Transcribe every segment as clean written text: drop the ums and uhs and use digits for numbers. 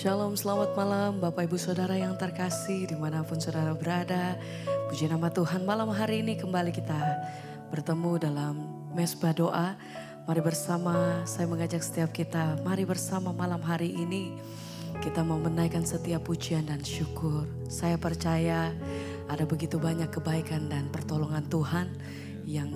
Shalom, selamat malam Bapak Ibu Saudara yang terkasih dimanapun saudara berada. Puji nama Tuhan, malam hari ini kembali kita bertemu dalam Mesbah Doa. Mari bersama, saya mengajak setiap kita, mari bersama malam hari ini kita mau menaikkan setiap pujian dan syukur. Saya percaya ada begitu banyak kebaikan dan pertolongan Tuhan yang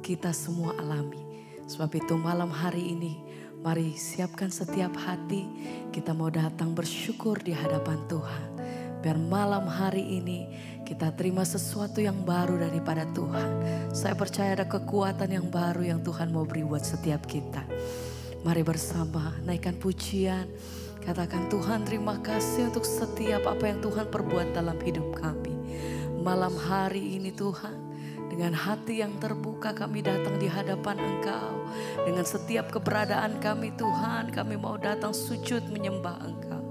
kita semua alami. Sebab itu malam hari ini mari siapkan setiap hati, kita mau datang bersyukur di hadapan Tuhan. Biar malam hari ini kita terima sesuatu yang baru daripada Tuhan. Saya percaya ada kekuatan yang baru yang Tuhan mau beri buat setiap kita. Mari bersama naikkan pujian. Katakan, Tuhan terima kasih untuk setiap apa yang Tuhan perbuat dalam hidup kami. Malam hari ini Tuhan, dengan hati yang terbuka kami datang di hadapan Engkau. Dengan setiap keberadaan kami Tuhan, kami mau datang sujud menyembah Engkau.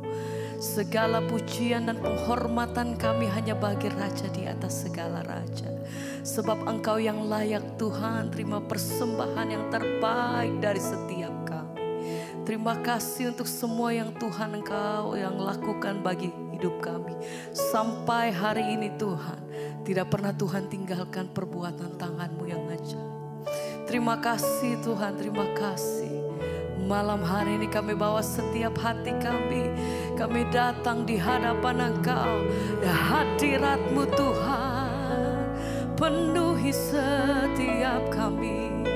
Segala pujian dan penghormatan kami hanya bagi Raja di atas segala Raja. Sebab Engkau yang layak Tuhan, terima persembahan yang terbaik dari setiap kami. Terima kasih untuk semua yang Tuhan Engkau yang lakukan bagi hidup kami. Sampai hari ini Tuhan, tidak pernah Tuhan tinggalkan perbuatan tanganmu yang ajaib. Terima kasih Tuhan, terima kasih. Malam hari ini kami bawa setiap hati kami. Kami datang di hadapan Engkau. Hadiratmu Tuhan, penuhi setiap kami.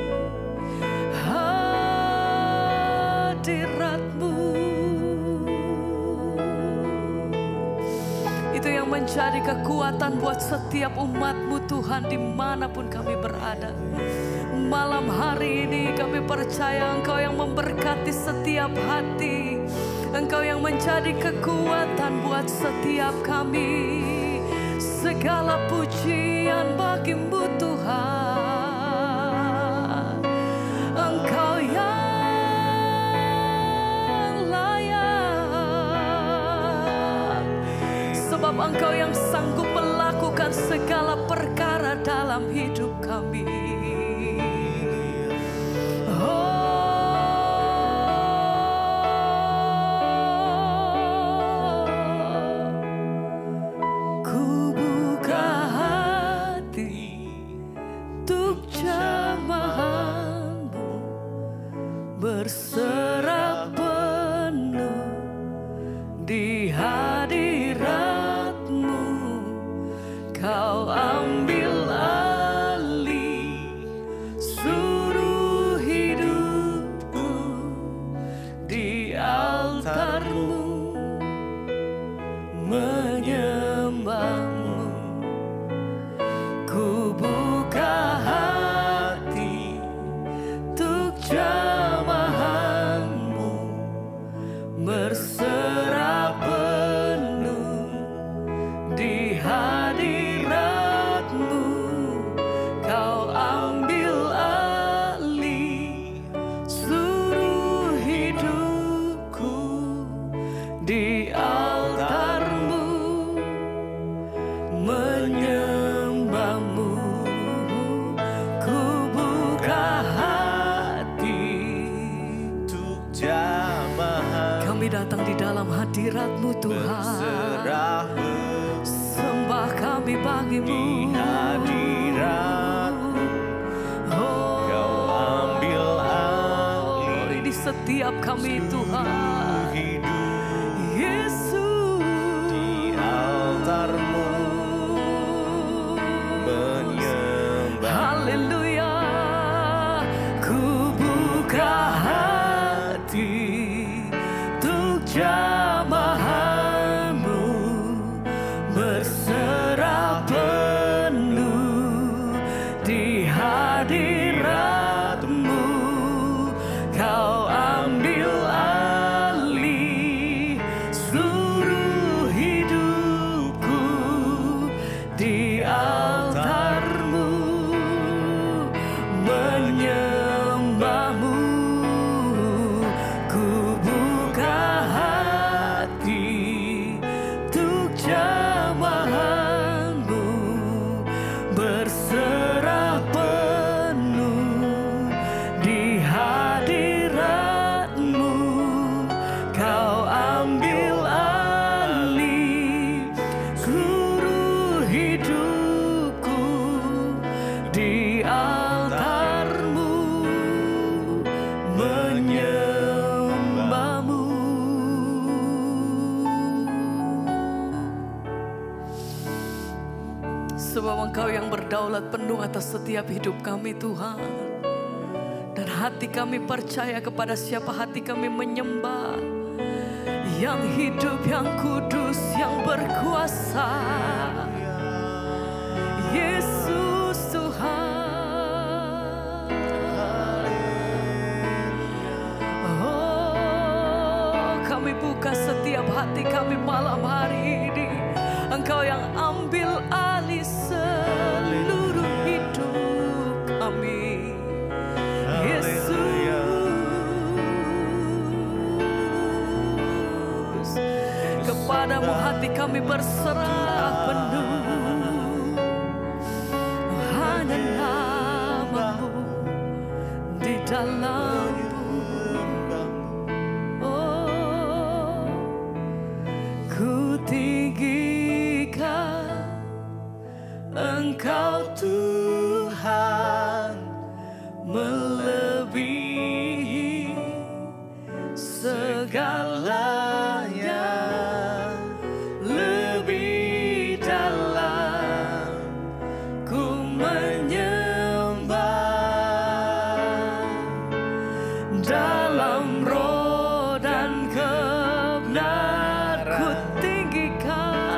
Hadiratmu itu yang menjadi kekuatan buat setiap umatmu Tuhan, dimanapun kami berada. Malam hari ini kami percaya Engkau yang memberkati setiap hati, Engkau yang menjadi kekuatan buat setiap kami. Segala pujian bagimu Tuhan, Engkau yang sebab Engkau yang sanggup melakukan segala perkara dalam hidup kami. Oh, ku buka hati untuk jemaatmu berserah penuh di hadirat. Kau ambil alih seluruh hidupku di altarmu, menyembahmu. Ku buka hati untuk jemaatmu berserah penuh di hadiratmu. Hadiratmu Tuhan, sembah kami bagimu. Hadiratmu, Kau ambil alih di setiap kami Tuhan. Yesus, di altarmu menyembah. Haleluya, ku buka hati untuk jemaatmu berserah penuh di hadiratmu. Kau ambil alih daulat penuh atas setiap hidup kami Tuhan. Dan hati kami percaya kepada siapa hati kami menyembah. Yang hidup, yang kudus, yang berkuasa. Yesus Tuhan. Kami buka setiap hati kami malam hari ini. Engkau yang ambil alih seluruh hidup kami. Yesus, kepadamu hati kami berserah penuh. Hanya namamu di dalam. Engkau Tuhan melebihi segalanya, lebih dalam ku menyembah dalam roh dan kebenar ku tinggikan.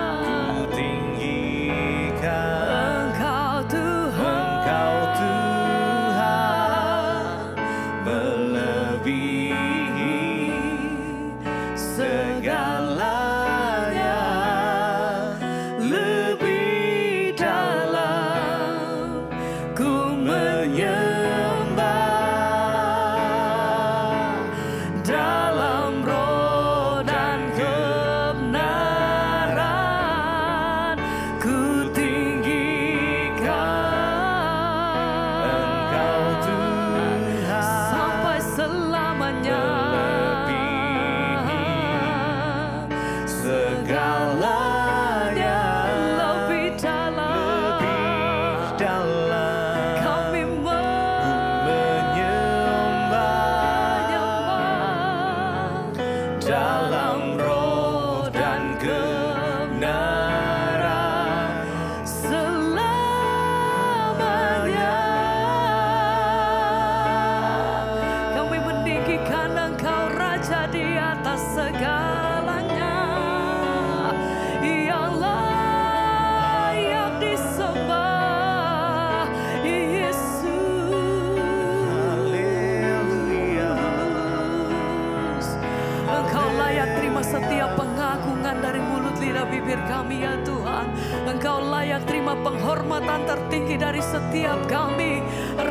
Kami ya Tuhan, Engkau layak terima penghormatan tertinggi dari setiap kami.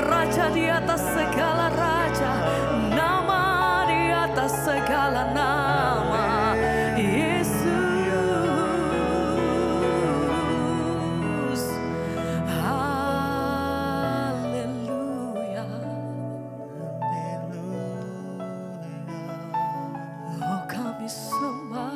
Raja di atas segala raja, nama di atas segala nama. Yesus, haleluya. Oh kami sembah.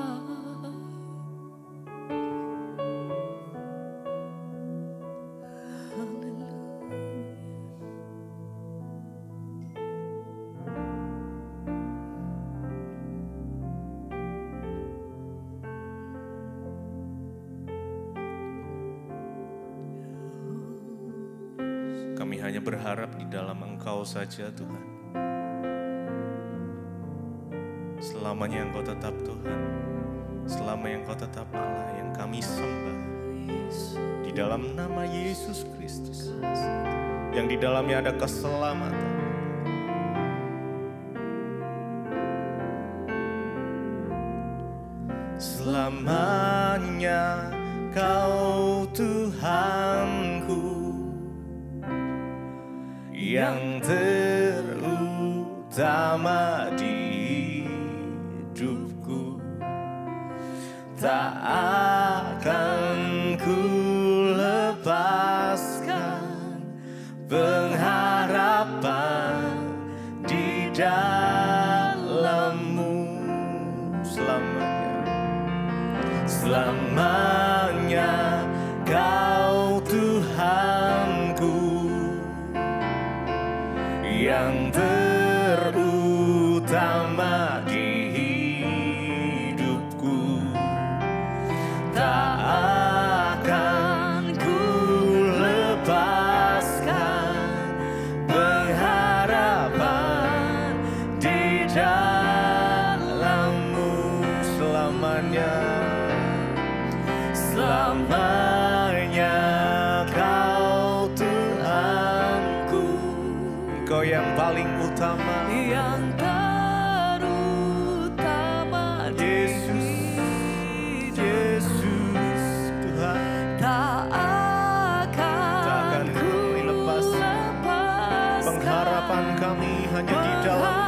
Berharap di dalam Engkau saja Tuhan, selamanya Engkau tetap Tuhan, selama Engkau tetap Allah yang kami sembah, di dalam nama Yesus Kristus yang di dalamnya ada keselamatan. Selamanya Kau Tuhanku yang terutama di hidupku, tak akan ku lepaskan pengharapan di dalam-Mu selamanya. Selamanya Kau Tuhanku yang terutama di hidupku, tak akan ku lepas. Engkau yang paling utama, yang terutama, Yesus, Yesus Tuhan, tak akan ku lepas. Pengharapan kami hanya di dalam.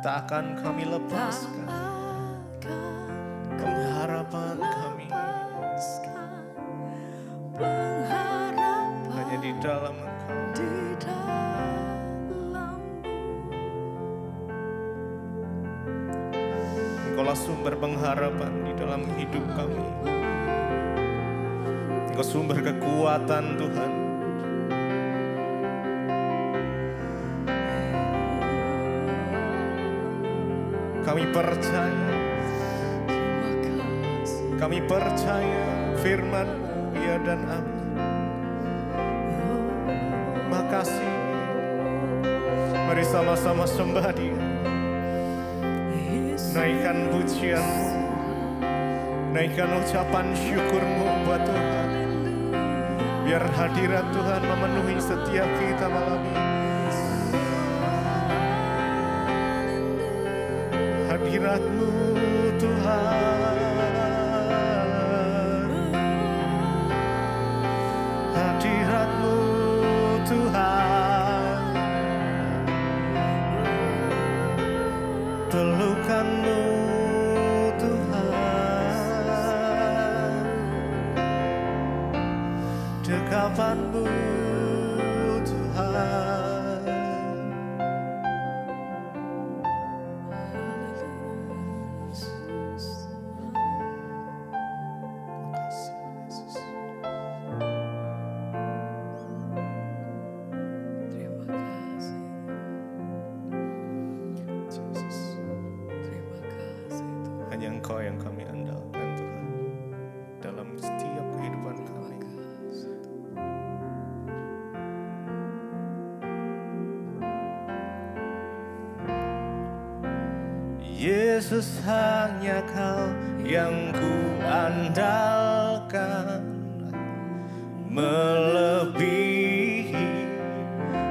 Tak akan kami lepaskan pengharapan kami hanya di dalam Engkau. Engkaulah sumber pengharapan di dalam hidup kami. Engkau sumber kekuatan, Tuhan. Kami percaya, kami percaya firman Ya dan Amin. Makasih. Mari sama-sama sembah Dia. Naikkan pujianmu, naikkan ucapan syukurmu buat Tuhan. Biar hadirat Tuhan memenuhi setiap kita malam ini. Hadirat-Mu Tuhan, hadirat-Mu Tuhan, pelukan-Mu Tuhan, dekapan-Mu Tuhan. Yesus, hanya Kau yang kuandalkan, melebihi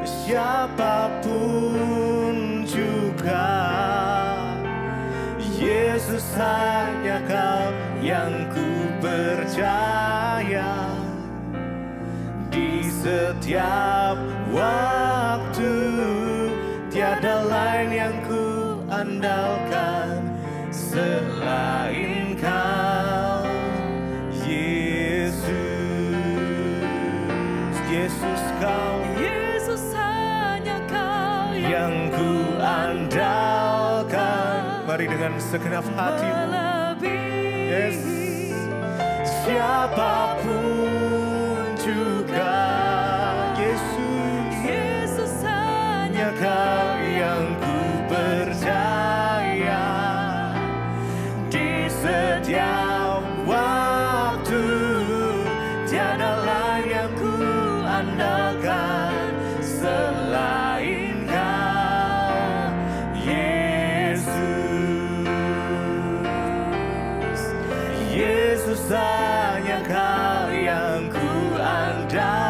siapapun juga. Yesus, hanya Kau yang ku percaya di setiap waktu, tiada lain yang ku andalkan selain Kau, Yesus. Yesus, Kau, Yesus, hanya Kau yang ku andalkan. Mari dengan segenap hatimu, yes. Siapapun juga, Yesus, Yesus, hanya Kau yang ku percaya di setiap waktu, tiada lain yang ku andalkan selain Kau, Yesus. Yesus, hanya Kau yang ku andalkan,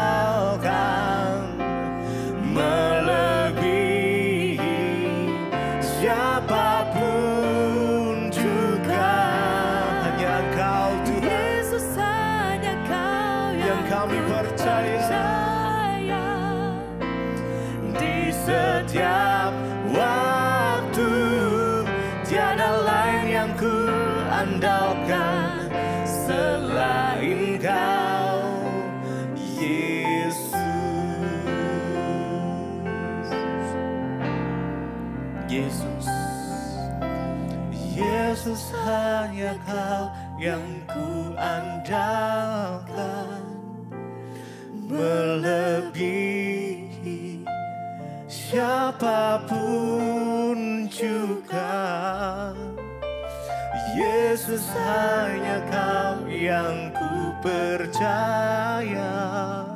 siapapun juga. Hanya Kau Tuhan, Yesus, hanya Kau yang kami percaya di setiap waktu, tiada lain yang ku andalkan selain Kau, Yesus. Yesus, Yesus, hanya Kau yang ku andalkan, melebihi siapapun juga. Yesus, hanya Kau yang ku percaya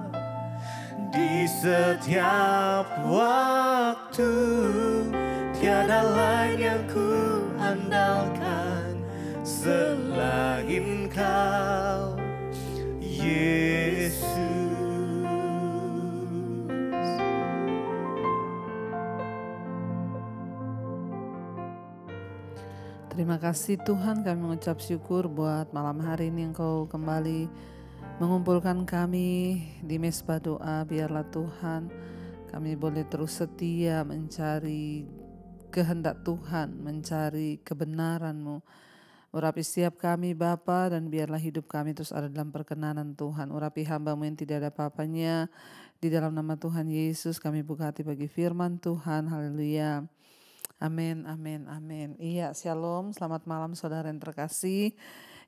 di setiap waktu, tiada lain yang ku andalkan selain Kau, Yesus. Terima kasih Tuhan, kami mengucap syukur buat malam hari ini Engkau kembali mengumpulkan kami di Mesbah Doa. Biarlah Tuhan kami boleh terus setia mencari kehendak Tuhan, mencari kebenaran-Mu. Urapi setiap kami Bapa, dan biarlah hidup kami terus ada dalam perkenanan Tuhan. Urapi hamba-Mu yang tidak ada apa-apanya, di dalam nama Tuhan Yesus kami buka hati bagi firman Tuhan. Haleluya. Amin, amin, amin. Iya, shalom, selamat malam saudara yang terkasih.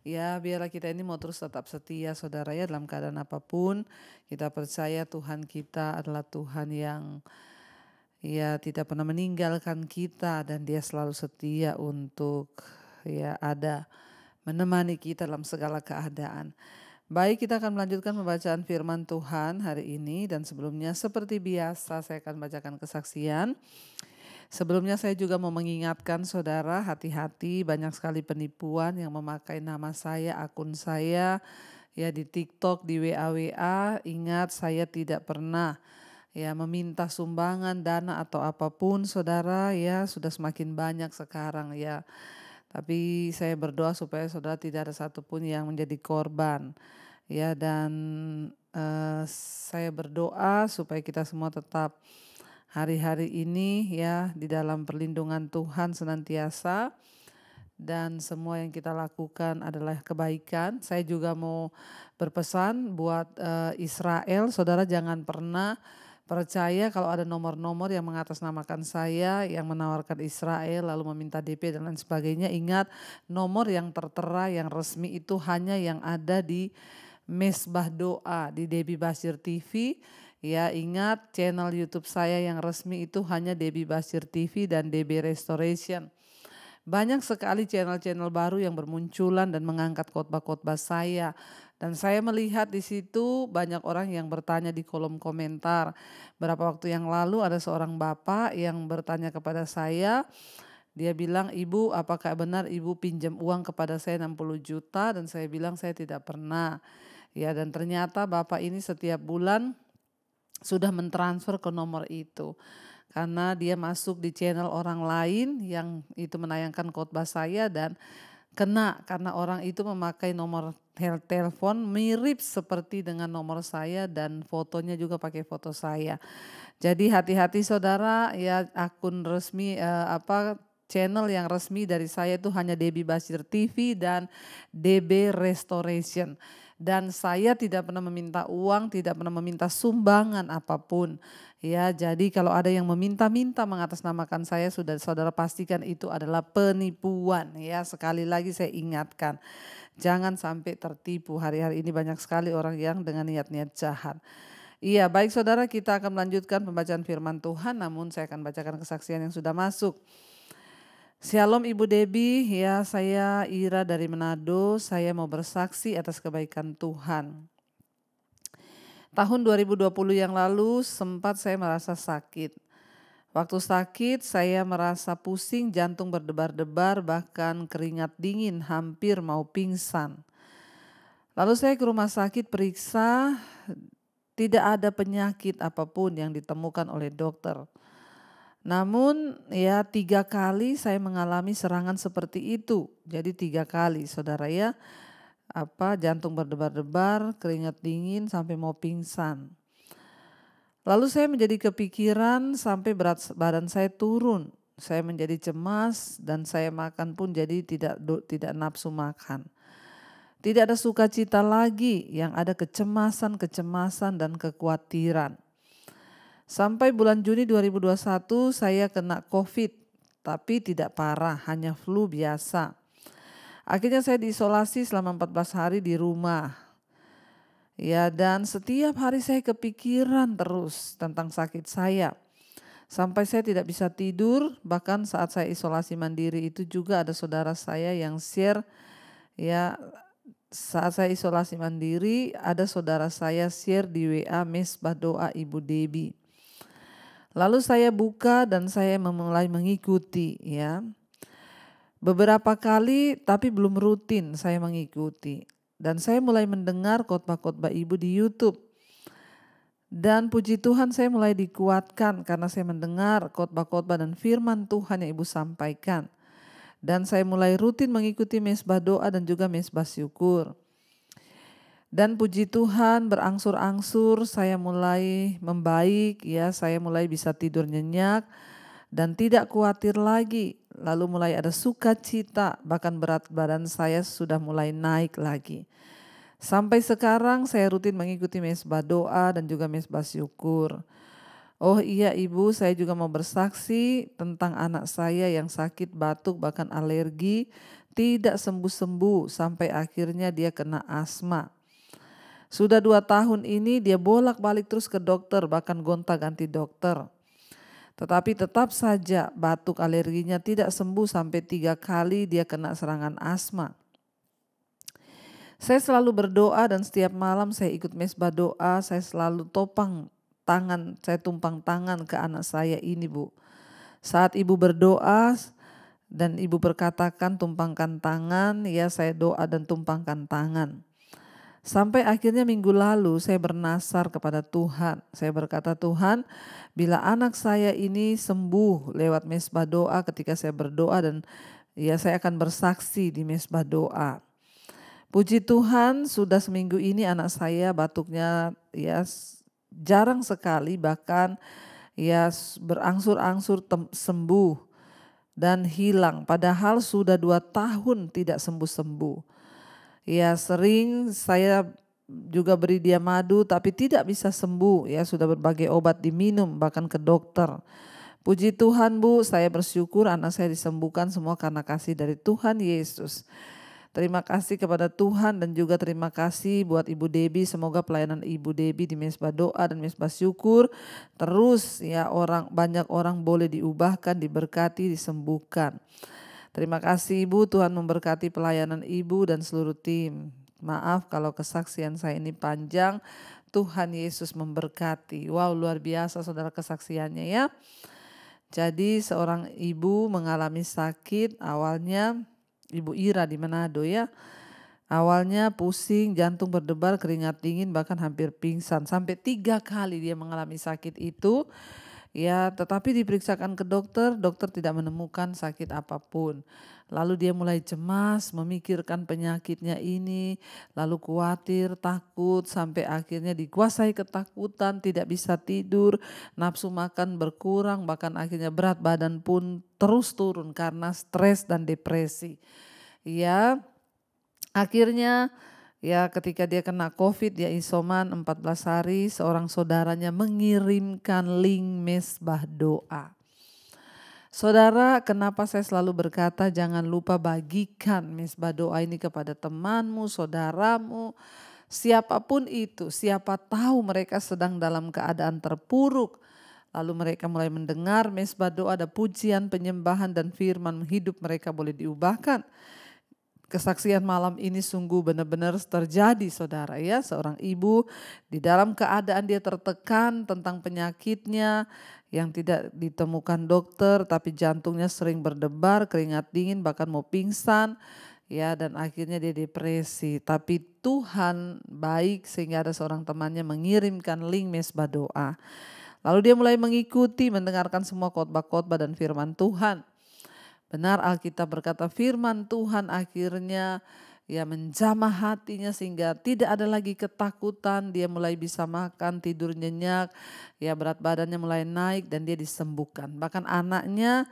Ya, biarlah kita ini mau terus tetap setia saudara ya, dalam keadaan apapun. Kita percaya Tuhan kita adalah Tuhan yang ya tidak pernah meninggalkan kita, dan Dia selalu setia untuk ya ada menemani kita dalam segala keadaan. Baik, kita akan melanjutkan pembacaan firman Tuhan hari ini, dan sebelumnya seperti biasa saya akan bacakan kesaksian. Sebelumnya saya juga mau mengingatkan saudara, hati-hati banyak sekali penipuan yang memakai nama saya, akun saya, ya di TikTok, di WA. Ingat, saya tidak pernah ya meminta sumbangan dana atau apapun saudara, ya sudah semakin banyak sekarang ya. Tapi saya berdoa supaya saudara tidak ada satupun yang menjadi korban ya, dan saya berdoa supaya kita semua tetap hari-hari ini ya di dalam perlindungan Tuhan senantiasa, dan semua yang kita lakukan adalah kebaikan. Saya juga mau berpesan buat Israel, saudara jangan pernah percaya kalau ada nomor-nomor yang mengatasnamakan saya, yang menawarkan Israel lalu meminta DP dan lain sebagainya. Ingat, nomor yang tertera yang resmi itu hanya yang ada di Mesbah Doa, di Debby Basjir TV. Ya, ingat channel YouTube saya yang resmi itu hanya Debby Basjir TV dan DB Restoration. Banyak sekali channel-channel baru yang bermunculan dan mengangkat khotbah-khotbah saya. Dan saya melihat di situ banyak orang yang bertanya di kolom komentar. Berapa waktu yang lalu ada seorang bapak yang bertanya kepada saya. Dia bilang, "Ibu, apakah benar Ibu pinjam uang kepada saya 60 juta?" Dan saya bilang, "Saya tidak pernah." Ya, dan ternyata bapak ini setiap bulan sudah mentransfer ke nomor itu, karena dia masuk di channel orang lain yang itu menayangkan khotbah saya, dan kena karena orang itu memakai nomor telepon mirip seperti dengan nomor saya, dan fotonya juga pakai foto saya. Jadi hati-hati saudara ya, akun resmi channel yang resmi dari saya itu hanya Debby Basjir TV dan DB Restoration. Dan saya tidak pernah meminta uang, tidak pernah meminta sumbangan apapun. Ya, jadi kalau ada yang meminta-minta mengatasnamakan saya, sudah saudara pastikan itu adalah penipuan. Ya, sekali lagi saya ingatkan, jangan sampai tertipu. Hari-hari ini banyak sekali orang yang dengan niat-niat jahat. Iya, baik saudara, kita akan melanjutkan pembacaan firman Tuhan, namun saya akan bacakan kesaksian yang sudah masuk. Shalom Ibu Debby, ya saya Ira dari Manado, saya mau bersaksi atas kebaikan Tuhan. Tahun 2020 yang lalu sempat saya merasa sakit. Waktu sakit saya merasa pusing, jantung berdebar-debar, bahkan keringat dingin, hampir mau pingsan. Lalu saya ke rumah sakit periksa, tidak ada penyakit apapun yang ditemukan oleh dokter. Namun ya 3 kali saya mengalami serangan seperti itu. Jadi 3 kali saudara ya, jantung berdebar-debar, keringat dingin sampai mau pingsan. Lalu saya menjadi kepikiran sampai berat badan saya turun. Saya menjadi cemas dan saya makan pun jadi tidak nafsu makan. Tidak ada sukacita lagi, yang ada kecemasan-kecemasan dan kekhawatiran. Sampai bulan Juni 2021 saya kena COVID, tapi tidak parah, hanya flu biasa. Akhirnya saya diisolasi selama 14 hari di rumah. Ya, dan setiap hari saya kepikiran terus tentang sakit saya. Sampai saya tidak bisa tidur, bahkan saat saya isolasi mandiri itu juga ada saudara saya yang share, ya, saat saya isolasi mandiri ada saudara saya share di WA Mesbah Doa Ibu Debby. Lalu saya buka dan saya mulai mengikuti, ya. Beberapa kali tapi belum rutin saya mengikuti. Dan saya mulai mendengar khotbah-khotbah ibu di YouTube. Dan puji Tuhan saya mulai dikuatkan karena saya mendengar khotbah-khotbah dan firman Tuhan yang ibu sampaikan. Dan saya mulai rutin mengikuti Mesbah Doa dan juga Mesbah Syukur. Dan puji Tuhan berangsur-angsur saya mulai membaik, ya, saya mulai bisa tidur nyenyak dan tidak khawatir lagi. Lalu mulai ada sukacita, bahkan berat badan saya sudah mulai naik lagi. Sampai sekarang saya rutin mengikuti Mesbah Doa dan juga Mesbah Syukur. Oh iya ibu, saya juga mau bersaksi tentang anak saya yang sakit batuk bahkan alergi, tidak sembuh-sembuh sampai akhirnya dia kena asma. Sudah 2 tahun ini dia bolak-balik terus ke dokter, bahkan gonta-ganti dokter. Tetapi tetap saja batuk alerginya tidak sembuh sampai 3 kali dia kena serangan asma. Saya selalu berdoa dan setiap malam saya ikut Mesbah Doa, saya selalu tumpang tangan ke anak saya ini bu. Saat ibu berdoa dan ibu berkatakan tumpangkan tangan, ya saya doa dan tumpangkan tangan. Sampai akhirnya minggu lalu saya bernasar kepada Tuhan. Saya berkata, Tuhan, bila anak saya ini sembuh lewat Mesbah Doa ketika saya berdoa, dan ya saya akan bersaksi di Mesbah Doa. Puji Tuhan sudah seminggu ini anak saya batuknya ya jarang sekali, bahkan ya berangsur-angsur sembuh dan hilang. Padahal sudah 2 tahun tidak sembuh-sembuh. Ya sering saya juga beri dia madu tapi tidak bisa sembuh, ya sudah berbagai obat diminum bahkan ke dokter. Puji Tuhan bu, saya bersyukur anak saya disembuhkan semua karena kasih dari Tuhan Yesus. Terima kasih kepada Tuhan dan juga terima kasih buat Ibu Debby. Semoga pelayanan Ibu Debby di Mesbah Doa dan Mesbah Syukur terus ya banyak orang boleh diubahkan, diberkati, disembuhkan. Terima kasih Ibu, Tuhan memberkati pelayanan Ibu dan seluruh tim. Maaf kalau kesaksian saya ini panjang, Tuhan Yesus memberkati. Wow, luar biasa saudara kesaksiannya ya. Jadi seorang ibu mengalami sakit, awalnya Ibu Ira di Manado ya. Awalnya pusing, jantung berdebar, keringat dingin bahkan hampir pingsan. Sampai 3 kali dia mengalami sakit itu. Ya, tetapi diperiksakan ke dokter, dokter tidak menemukan sakit apapun. Lalu dia mulai cemas, memikirkan penyakitnya ini, lalu khawatir, takut, sampai akhirnya dikuasai ketakutan, tidak bisa tidur, nafsu makan berkurang, bahkan akhirnya berat badan pun terus turun karena stres dan depresi. Ya, akhirnya ya ketika dia kena COVID, dia isoman 14 hari, seorang saudaranya mengirimkan link Mesbah Doa. Saudara, kenapa saya selalu berkata jangan lupa bagikan Mesbah Doa ini kepada temanmu, saudaramu, siapapun itu, siapa tahu mereka sedang dalam keadaan terpuruk. Lalu mereka mulai mendengar Mesbah Doa, ada pujian, penyembahan dan firman, hidup mereka boleh diubahkan. Kesaksian malam ini sungguh benar-benar terjadi saudara ya, seorang ibu di dalam keadaan dia tertekan tentang penyakitnya yang tidak ditemukan dokter, tapi jantungnya sering berdebar, keringat dingin bahkan mau pingsan ya, dan akhirnya dia depresi. Tapi Tuhan baik sehingga ada seorang temannya mengirimkan link Mesbah Doa. Lalu dia mulai mengikuti, mendengarkan semua khotbah-khotbah dan firman Tuhan. Benar Alkitab berkata firman Tuhan akhirnya ya menjamah hatinya sehingga tidak ada lagi ketakutan, dia mulai bisa makan, tidur nyenyak, ya berat badannya mulai naik dan dia disembuhkan. Bahkan anaknya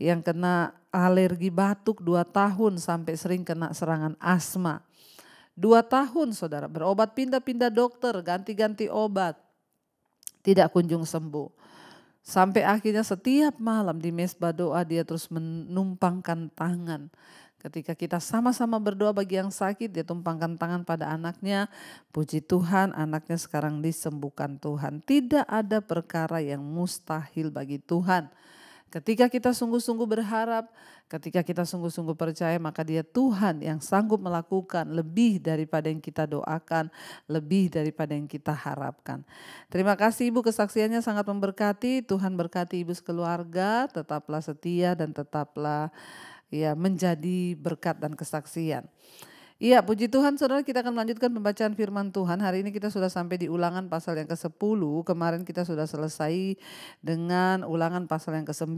yang kena alergi batuk 2 tahun sampai sering kena serangan asma. 2 tahun saudara berobat, pindah-pindah dokter, ganti-ganti obat. Tidak kunjung sembuh. Sampai akhirnya setiap malam di Mesbah Doa dia terus menumpangkan tangan. Ketika kita sama-sama berdoa bagi yang sakit, dia tumpangkan tangan pada anaknya. Puji Tuhan, anaknya sekarang disembuhkan Tuhan. Tidak ada perkara yang mustahil bagi Tuhan. Ketika kita sungguh-sungguh berharap, ketika kita sungguh-sungguh percaya, maka dia Tuhan yang sanggup melakukan lebih daripada yang kita doakan, lebih daripada yang kita harapkan. Terima kasih Ibu, kesaksiannya sangat memberkati. Tuhan berkati Ibu sekeluarga, tetaplah setia dan tetaplah ya menjadi berkat dan kesaksian. Iya, puji Tuhan saudara, kita akan melanjutkan pembacaan firman Tuhan. Hari ini kita sudah sampai di Ulangan pasal yang ke-10. Kemarin kita sudah selesai dengan Ulangan pasal yang ke-9.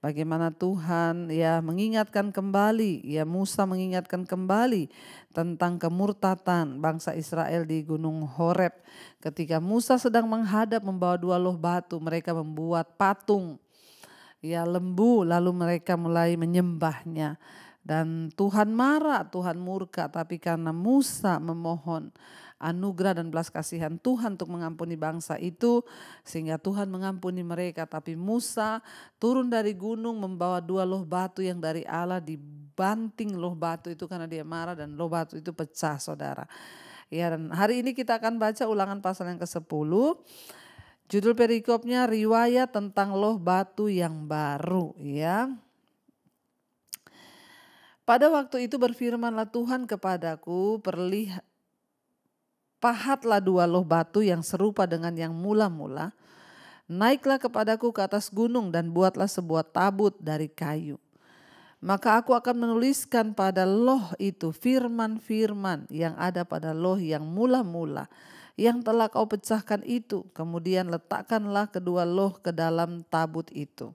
Bagaimana Tuhan ya mengingatkan kembali, ya Musa mengingatkan kembali tentang kemurtatan bangsa Israel di Gunung Horeb. Ketika Musa sedang menghadap membawa 2 loh batu, mereka membuat patung. Ya lembu, lalu mereka mulai menyembahnya dan Tuhan marah, Tuhan murka, tapi karena Musa memohon anugerah dan belas kasihan Tuhan untuk mengampuni bangsa itu sehingga Tuhan mengampuni mereka. Tapi Musa turun dari gunung membawa 2 loh batu yang dari Allah, dibanting loh batu itu karena dia marah dan loh batu itu pecah saudara. Ya, dan hari ini kita akan baca Ulangan pasal yang ke-10. Judul perikopnya riwayat tentang loh batu yang baru ya. Pada waktu itu berfirmanlah Tuhan kepadaku, pahatlah 2 loh batu yang serupa dengan yang mula-mula. Naiklah kepadaku ke atas gunung dan buatlah sebuah tabut dari kayu. Maka aku akan menuliskan pada loh itu firman-firman yang ada pada loh yang mula-mula, yang telah kau pecahkan itu, kemudian letakkanlah kedua loh ke dalam tabut itu.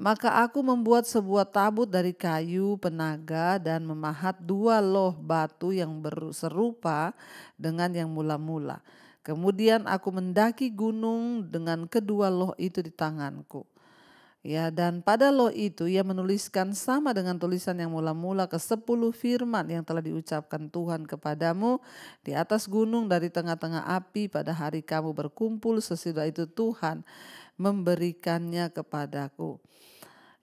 Maka aku membuat sebuah tabut dari kayu penaga dan memahat 2 loh batu yang serupa dengan yang mula-mula. Kemudian aku mendaki gunung dengan kedua loh itu di tanganku. Ya, dan pada loh itu ia menuliskan sama dengan tulisan yang mula-mula ke-10 firman yang telah diucapkan Tuhan kepadamu di atas gunung dari tengah-tengah api pada hari kamu berkumpul, sesudah itu Tuhan memberikannya kepadaku.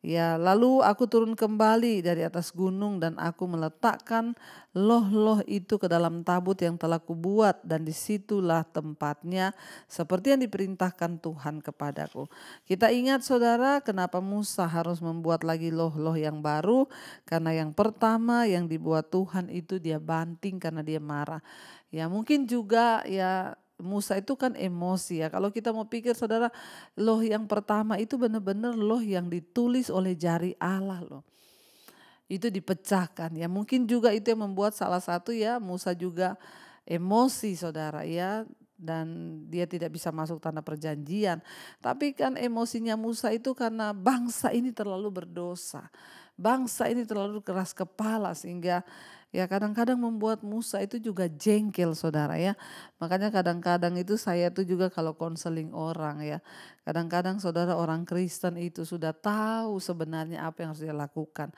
Ya, lalu aku turun kembali dari atas gunung dan aku meletakkan loh-loh itu ke dalam tabut yang telah kubuat dan disitulah tempatnya seperti yang diperintahkan Tuhan kepadaku. Kita ingat saudara, kenapa Musa harus membuat lagi loh-loh yang baru? Karena yang pertama yang dibuat Tuhan itu dia banting karena dia marah. Ya mungkin juga ya Musa itu kan emosi ya. Kalau kita mau pikir saudara, loh yang pertama itu benar-benar loh yang ditulis oleh jari Allah loh. Itu dipecahkan ya. Mungkin juga itu yang membuat salah satu ya Musa juga emosi saudara ya. Dan dia tidak bisa masuk tanah perjanjian. Tapi kan emosinya Musa itu karena bangsa ini terlalu berdosa. Bangsa ini terlalu keras kepala sehingga ya kadang-kadang membuat Musa itu juga jengkel saudara ya. Makanya kadang-kadang itu saya tuh juga kalau konseling orang ya. Kadang-kadang saudara orang Kristen itu sudah tahu sebenarnya apa yang harus dia lakukan.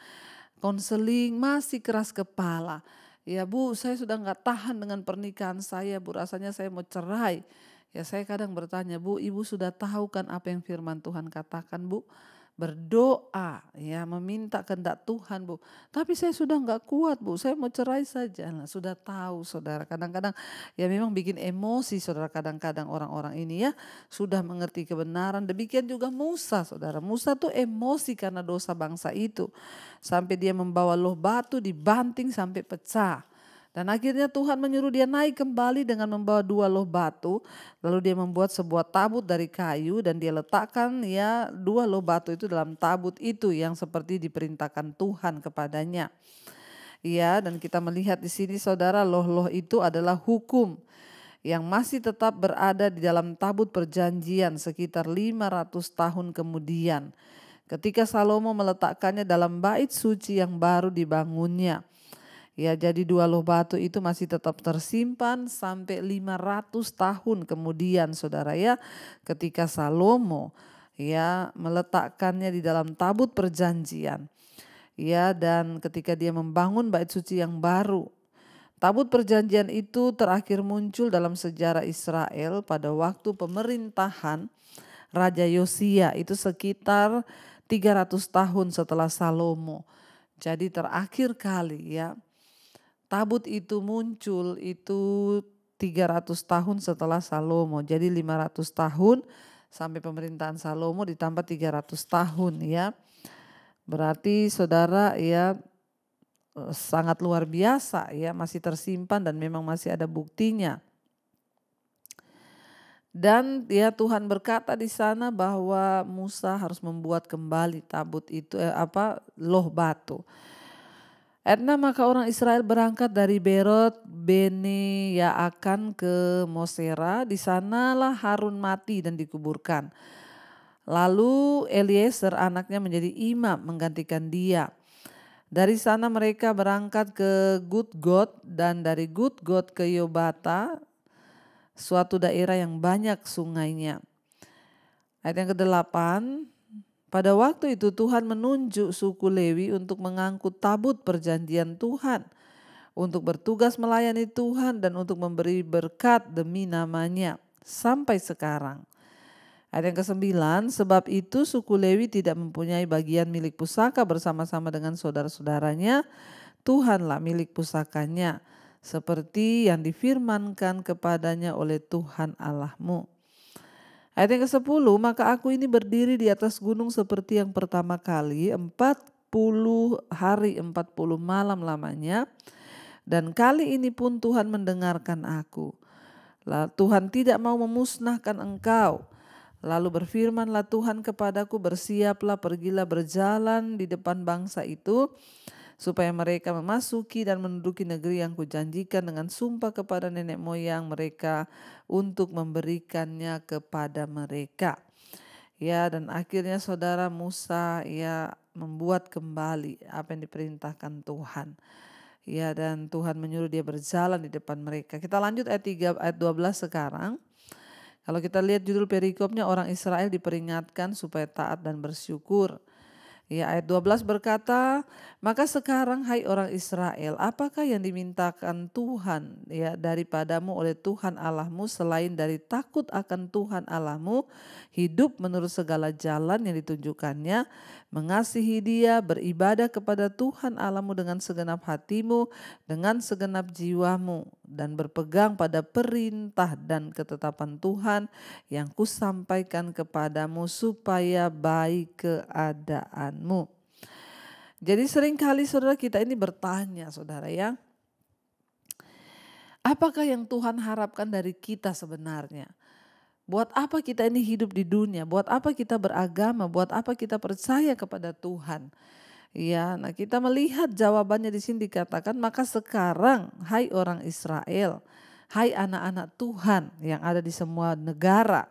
Konseling masih keras kepala. Ya Bu, saya sudah nggak tahan dengan pernikahan saya, Bu, rasanya saya mau cerai. Ya saya kadang bertanya, Bu, Ibu sudah tahu kan apa yang firman Tuhan katakan, Bu? Berdoa, ya meminta kehendak Tuhan, Bu. Tapi saya sudah nggak kuat, Bu, saya mau cerai saja. Nah, sudah tahu, saudara. Kadang-kadang ya memang bikin emosi, saudara. Kadang-kadang orang-orang ini ya sudah mengerti kebenaran. Demikian juga Musa, saudara. Musa tuh emosi karena dosa bangsa itu. Sampai dia membawa loh batu dibanting sampai pecah. Dan akhirnya Tuhan menyuruh dia naik kembali dengan membawa 2 loh batu. Lalu dia membuat sebuah tabut dari kayu dan dia letakkan ya 2 loh batu itu dalam tabut itu yang seperti diperintahkan Tuhan kepadanya. Ya, dan kita melihat di sini saudara, loh-loh itu adalah hukum yang masih tetap berada di dalam tabut perjanjian sekitar 500 tahun kemudian. Ketika Salomo meletakkannya dalam bait suci yang baru dibangunnya. Ya, jadi 2 loh batu itu masih tetap tersimpan sampai 500 tahun kemudian saudara ya. Ketika Salomo ya meletakkannya di dalam tabut perjanjian. Ya, dan ketika dia membangun bait suci yang baru. Tabut perjanjian itu terakhir muncul dalam sejarah Israel pada waktu pemerintahan Raja Yosia, itu sekitar 300 tahun setelah Salomo. Jadi terakhir kali ya tabut itu muncul itu 300 tahun setelah Salomo. Jadi 500 tahun sampai pemerintahan Salomo ditambah 300 tahun ya. Berarti saudara ya, sangat luar biasa ya, masih tersimpan dan memang masih ada buktinya. Dan ya Tuhan berkata di sana bahwa Musa harus membuat kembali tabut itu loh batu. Maka orang Israel berangkat dari Berot Bene Yaakan ke Mosera, di sanalah Harun mati dan dikuburkan. Lalu Eliezer anaknya menjadi imam menggantikan dia. Dari sana mereka berangkat ke Gudgod dan dari Gudgod ke Yobata, suatu daerah yang banyak sungainya. Ayat yang ke-8, pada waktu itu Tuhan menunjuk suku Lewi untuk mengangkut tabut perjanjian Tuhan, untuk bertugas melayani Tuhan dan untuk memberi berkat demi namanya sampai sekarang. Ayat yang ke-9, sebab itu suku Lewi tidak mempunyai bagian milik pusaka bersama-sama dengan saudara-saudaranya, Tuhanlah milik pusakanya, seperti yang difirmankan kepadanya oleh Tuhan Allahmu. Ayat yang ke-10, maka aku ini berdiri di atas gunung seperti yang pertama kali, 40 hari 40 malam lamanya, dan kali ini pun Tuhan mendengarkan aku. Tuhan tidak mau memusnahkan engkau. Lalu berfirmanlah Tuhan kepadaku, bersiaplah, pergilah berjalan di depan bangsa itu, supaya mereka memasuki dan menduduki negeri yang kujanjikan dengan sumpah kepada nenek moyang mereka untuk memberikannya kepada mereka. Ya, dan akhirnya saudara Musa ya membuat kembali apa yang diperintahkan Tuhan. Ya, dan Tuhan menyuruh dia berjalan di depan mereka. Kita lanjut ayat 3, ayat 12 sekarang. Kalau kita lihat judul perikopnya, orang Israel diperingatkan supaya taat dan bersyukur. Ya, ayat 12 berkata, maka sekarang hai orang Israel, apakah yang dimintakan Tuhan ya daripadamu oleh Tuhan Allahmu selain dari takut akan Tuhan Allahmu, hidup menurut segala jalan yang ditunjukkannya, mengasihi dia, beribadah kepada Tuhan Allahmu dengan segenap hatimu, dengan segenap jiwamu, dan berpegang pada perintah dan ketetapan Tuhan yang kusampaikan kepadamu supaya baik keadaanmu. Jadi seringkali saudara kita ini bertanya saudara ya, apakah yang Tuhan harapkan dari kita sebenarnya? Buat apa kita ini hidup di dunia? Buat apa kita beragama? Buat apa kita percaya kepada Tuhan? Ya, nah kita melihat jawabannya di sini dikatakan, maka sekarang hai orang Israel, hai anak-anak Tuhan yang ada di semua negara.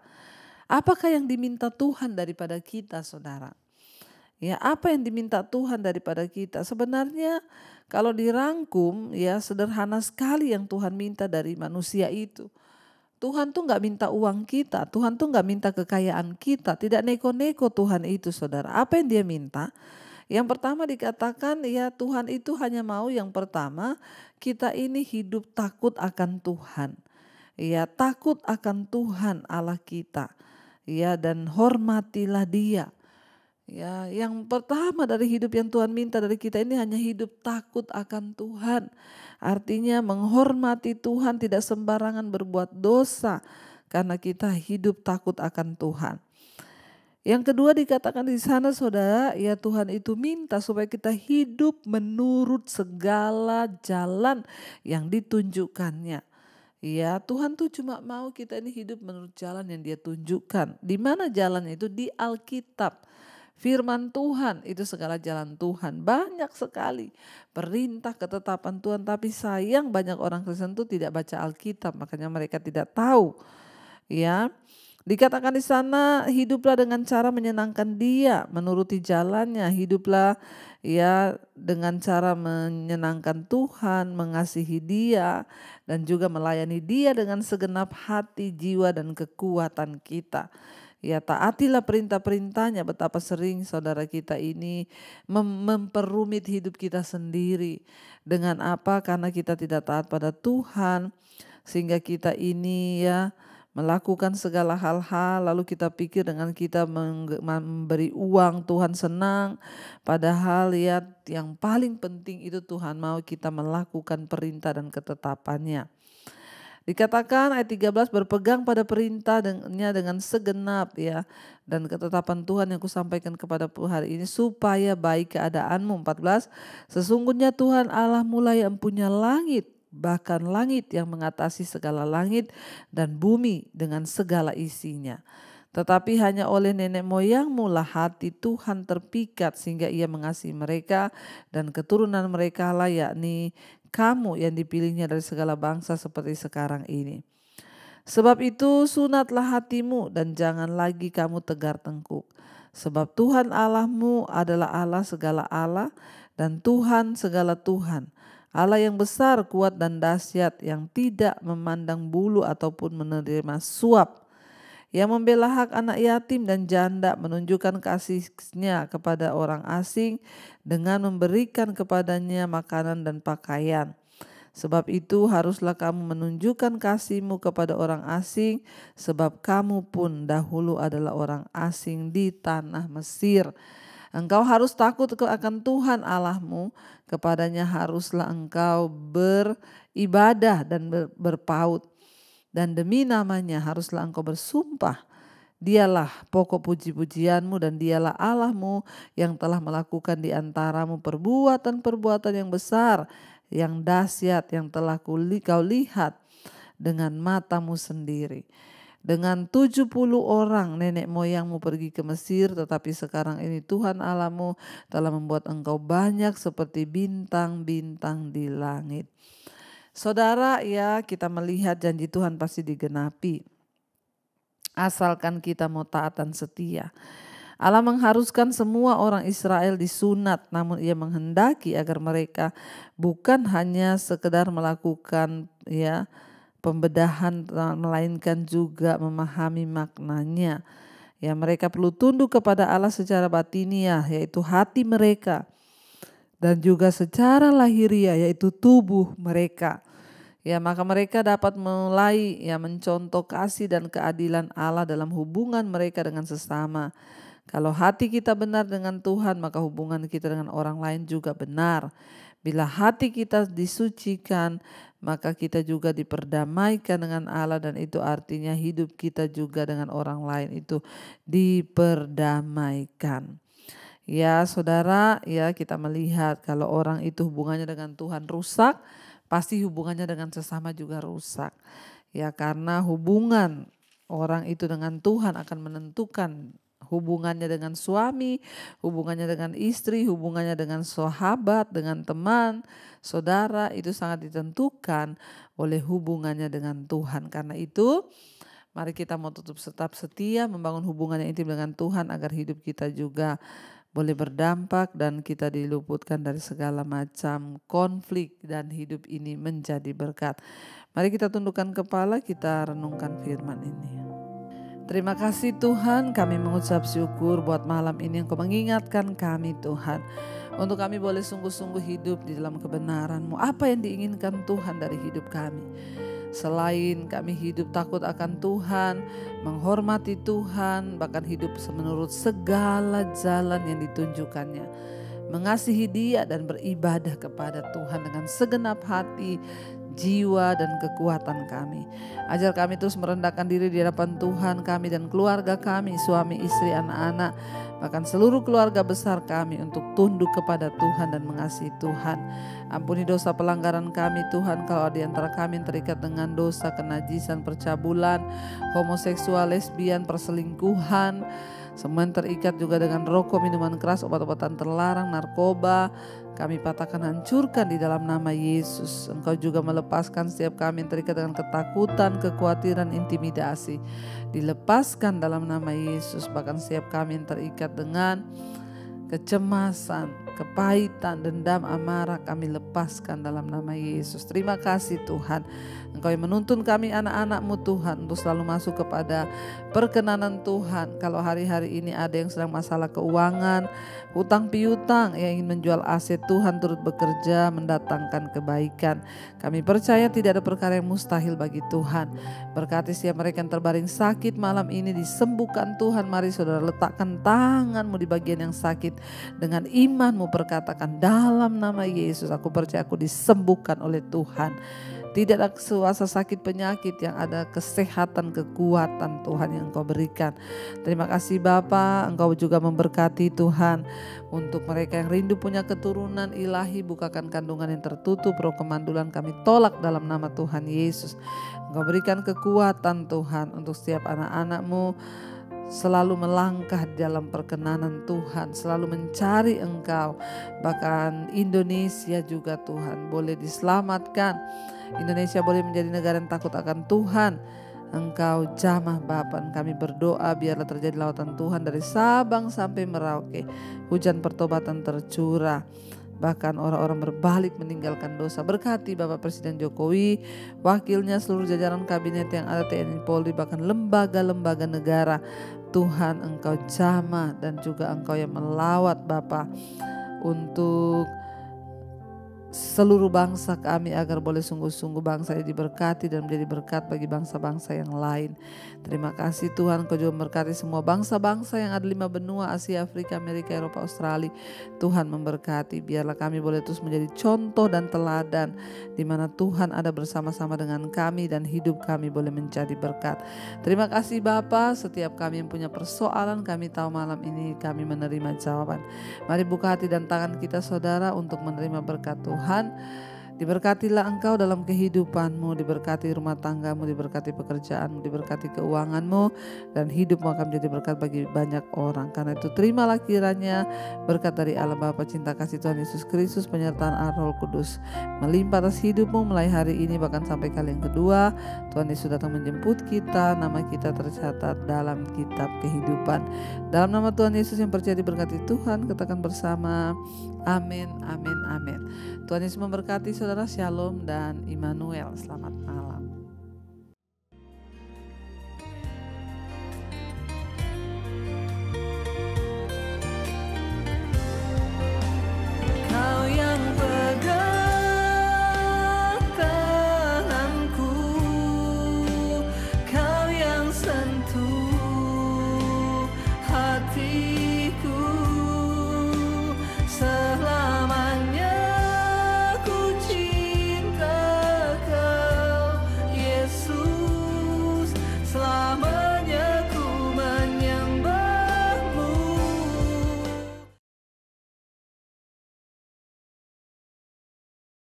Apakah yang diminta Tuhan daripada kita saudara? Ya, apa yang diminta Tuhan daripada kita? Sebenarnya kalau dirangkum ya sederhana sekali yang Tuhan minta dari manusia itu. Tuhan tuh nggak minta uang kita, Tuhan tuh nggak minta kekayaan kita, tidak neko-neko Tuhan itu saudara. Apa yang dia minta? Yang pertama dikatakan ya Tuhan itu hanya mau yang pertama kita ini hidup takut akan Tuhan. Ya, takut akan Tuhan Allah kita. Ya, dan hormatilah dia. Ya, yang pertama dari hidup yang Tuhan minta dari kita ini hanya hidup takut akan Tuhan. Artinya menghormati Tuhan, tidak sembarangan berbuat dosa karena kita hidup takut akan Tuhan. Yang kedua dikatakan di sana saudara, ya Tuhan itu minta supaya kita hidup menurut segala jalan yang ditunjukkannya. Ya, Tuhan tuh cuma mau kita ini hidup menurut jalan yang dia tunjukkan. Di mana jalannya itu? Di Alkitab. Firman Tuhan itu segala jalan Tuhan, banyak sekali perintah ketetapan Tuhan, tapi sayang banyak orang Kristen itu tidak baca Alkitab, makanya mereka tidak tahu. Ya, dikatakan di sana hiduplah dengan cara menyenangkan dia, menuruti jalannya, hiduplah ya dengan cara menyenangkan Tuhan, mengasihi dia dan juga melayani dia dengan segenap hati, jiwa dan kekuatan kita. Ya, taatilah perintah-perintahnya. Betapa sering saudara kita ini memperumit hidup kita sendiri. Dengan apa? Karena kita tidak taat pada Tuhan. Sehingga kita ini ya melakukan segala hal-hal, lalu kita pikir dengan kita memberi uang Tuhan senang. Padahal ya yang paling penting itu Tuhan mau kita melakukan perintah dan ketetapannya. Dikatakan ayat 13, berpegang pada perintahnya dengan segenap ya dan ketetapan Tuhan yang kusampaikan kepada hari ini supaya baik keadaanmu. 14, sesungguhnya Tuhan Allahmu lah yang punya langit, bahkan langit yang mengatasi segala langit dan bumi dengan segala isinya. Tetapi hanya oleh nenek moyangmu lah hati Tuhan terpikat sehingga ia mengasihi mereka dan keturunan mereka lah yakni kamu yang dipilihnya dari segala bangsa seperti sekarang ini. Sebab itu sunatlah hatimu dan jangan lagi kamu tegar tengkuk. Sebab Tuhan Allahmu adalah Allah segala Allah dan Tuhan segala Tuhan. Allah yang besar, kuat dan dahsyat yang tidak memandang bulu ataupun menerima suap. Yang membela hak anak yatim dan janda, menunjukkan kasihnya kepada orang asing dengan memberikan kepadanya makanan dan pakaian. Sebab itu haruslah kamu menunjukkan kasihmu kepada orang asing, sebab kamu pun dahulu adalah orang asing di tanah Mesir. Engkau harus takut akan Tuhan Allahmu, kepadanya haruslah engkau beribadah dan berpaut. Dan demi namanya haruslah engkau bersumpah, dialah pokok puji-pujianmu dan dialah Allahmu yang telah melakukan di antaramu perbuatan-perbuatan yang besar, yang dahsyat, yang telah kau lihat dengan matamu sendiri. Dengan 70 orang nenek moyangmu pergi ke Mesir, tetapi sekarang ini Tuhan Allahmu telah membuat engkau banyak seperti bintang-bintang di langit. Saudara, ya kita melihat janji Tuhan pasti digenapi. Asalkan kita mau taat dan setia. Allah mengharuskan semua orang Israel disunat, namun ia menghendaki agar mereka bukan hanya sekedar melakukan ya pembedahan, melainkan juga memahami maknanya. Ya, mereka perlu tunduk kepada Allah secara batiniah, yaitu hati mereka, dan juga secara lahiriah, yaitu tubuh mereka. Ya, maka mereka dapat mulai ya mencontoh kasih dan keadilan Allah dalam hubungan mereka dengan sesama. Kalau hati kita benar dengan Tuhan, maka hubungan kita dengan orang lain juga benar. Bila hati kita disucikan, maka kita juga diperdamaikan dengan Allah, dan itu artinya hidup kita juga dengan orang lain itu diperdamaikan. Ya saudara, ya kita melihat kalau orang itu hubungannya dengan Tuhan rusak, pasti hubungannya dengan sesama juga rusak. Ya karena hubungan orang itu dengan Tuhan akan menentukan hubungannya dengan suami, hubungannya dengan istri, hubungannya dengan sahabat, dengan teman, saudara, itu sangat ditentukan oleh hubungannya dengan Tuhan. Karena itu mari kita mau tetap setia membangun hubungan yang intim dengan Tuhan agar hidup kita juga boleh berdampak dan kita diluputkan dari segala macam konflik dan hidup ini menjadi berkat. Mari kita tundukkan kepala, kita renungkan firman ini. Terima kasih Tuhan, kami mengucap syukur buat malam ini Engkau mengingatkan kami Tuhan. Untuk kami boleh sungguh-sungguh hidup di dalam kebenaran-Mu. Apa yang diinginkan Tuhan dari hidup kami? Selain kami hidup takut akan Tuhan, menghormati Tuhan, bahkan hidup menurut segala jalan yang ditunjukkannya. Mengasihi Dia dan beribadah kepada Tuhan dengan segenap hati, jiwa dan kekuatan kami. Ajar kami terus merendahkan diri di hadapan Tuhan kami dan keluarga kami, suami, istri, anak-anak, bahkan seluruh keluarga besar kami untuk tunduk kepada Tuhan dan mengasihi Tuhan. Ampuni dosa pelanggaran kami Tuhan, kalau ada antara kami yang terikat dengan dosa, kenajisan, percabulan, homoseksual, lesbian, perselingkuhan, semua yang terikat juga dengan rokok, minuman keras, obat-obatan terlarang, narkoba, kami patahkan, hancurkan di dalam nama Yesus. Engkau juga melepaskan setiap kami yang terikat dengan ketakutan, kekhawatiran, intimidasi. Dilepaskan dalam nama Yesus, bahkan setiap kami yang terikat dengan kecemasan, kepahitan, dendam, amarah kami lepaskan dalam nama Yesus. Terima kasih Tuhan, Engkau yang menuntun kami anak-anak-Mu Tuhan untuk selalu masuk kepada perkenanan Tuhan. Kalau hari-hari ini ada yang sedang masalah keuangan, hutang piutang, yang ingin menjual aset, Tuhan turut bekerja mendatangkan kebaikan. Kami percaya tidak ada perkara yang mustahil bagi Tuhan. Berkati setiap mereka yang terbaring sakit malam ini, disembuhkan Tuhan. Mari saudara letakkan tanganmu di bagian yang sakit, dengan imanmu perkatakan, dalam nama Yesus aku percaya aku disembuhkan oleh Tuhan. Tidak ada suasa sakit penyakit, yang ada kesehatan, kekuatan Tuhan yang Engkau berikan. Terima kasih Bapa, Engkau juga memberkati Tuhan. Untuk mereka yang rindu punya keturunan ilahi, bukakan kandungan yang tertutup, roh kemandulan kami tolak dalam nama Tuhan Yesus. Engkau berikan kekuatan Tuhan untuk setiap anak-anak-Mu, selalu melangkah dalam perkenanan Tuhan, selalu mencari Engkau. Bahkan Indonesia juga Tuhan boleh diselamatkan. Indonesia boleh menjadi negara yang takut akan Tuhan. Engkau jamah Bapak, kami berdoa biarlah terjadi lautan Tuhan dari Sabang sampai Merauke. Hujan pertobatan tercurah, bahkan orang-orang berbalik meninggalkan dosa. Berkati Bapak Presiden Jokowi, wakilnya, seluruh jajaran kabinet yang ada, TNI, Polri, bahkan lembaga-lembaga negara. Tuhan Engkau jamah, dan juga Engkau yang melawat Bapak untuk seluruh bangsa kami, agar boleh sungguh-sungguh bangsa ini diberkati dan menjadi berkat bagi bangsa-bangsa yang lain. Terima kasih Tuhan, Kau juga memberkati semua bangsa-bangsa yang ada di 5 benua, Asia, Afrika, Amerika, Eropa, Australia. Tuhan memberkati, biarlah kami boleh terus menjadi contoh dan teladan, di mana Tuhan ada bersama-sama dengan kami, dan hidup kami boleh menjadi berkat. Terima kasih Bapa, setiap kami yang punya persoalan, kami tahu malam ini kami menerima jawaban. Mari buka hati dan tangan kita saudara untuk menerima berkat Tuhan. Tuhan, diberkatilah engkau dalam kehidupanmu, diberkati rumah tanggamu, diberkati pekerjaanmu, diberkati keuanganmu, dan hidupmu akan menjadi berkat bagi banyak orang. Karena itu terimalah kiranya berkat dari Allah Bapa, cinta kasih Tuhan Yesus Kristus, penyertaan Roh Kudus melimpah atas hidupmu mulai hari ini bahkan sampai kali yang kedua. Tuhan Yesus datang menjemput kita, nama kita tercatat dalam kitab kehidupan. Dalam nama Tuhan Yesus yang percaya diberkati Tuhan, katakan bersama, amin, amin, amin. Tuhan Yesus memberkati saudara. Shalom dan Immanuel. Selamat malam.